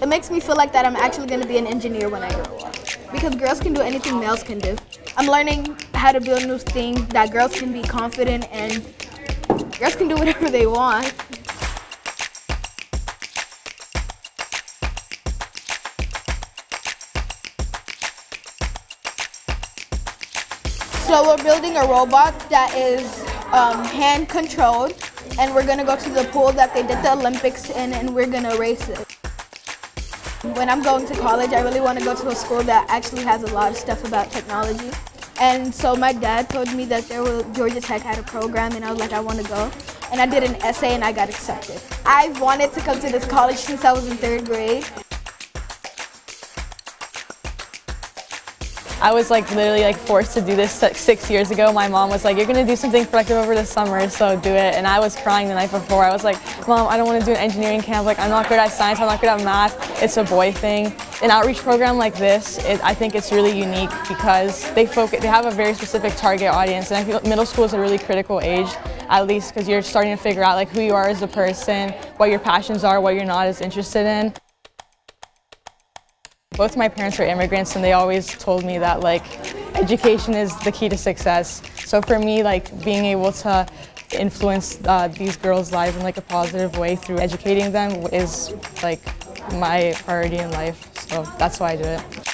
It makes me feel like that I'm actually going to be an engineer when I grow up. Because girls can do anything males can do. I'm learning how to build new things, that girls can be confident and girls can do whatever they want. So we're building a robot that is hand controlled, and we're going to go to the pool that they did the Olympics in, and we're going to race it. When I'm going to college, I really want to go to a school that actually has a lot of stuff about technology. And so my dad told me that Georgia Tech had a program, and I was like, I want to go. And I did an essay, and I got accepted. I've wanted to come to this college since I was in 3rd grade. I was like literally like forced to do this like 6 years ago. My mom was like, you're going to do something productive over the summer, so do it. And I was crying the night before. I was like, Mom, I don't want to do an engineering camp. Like, I'm not good at science. I'm not good at math. It's a boy thing. An outreach program like this, I think it's really unique because they have a very specific target audience. And I feel middle school is a really critical age, at least because you're starting to figure out like who you are as a person, what your passions are, what you're not as interested in. Both my parents were immigrants, and they always told me that like education is the key to success. So for me, like being able to influence these girls' lives in like a positive way through educating them is like my priority in life. So that's why I do it.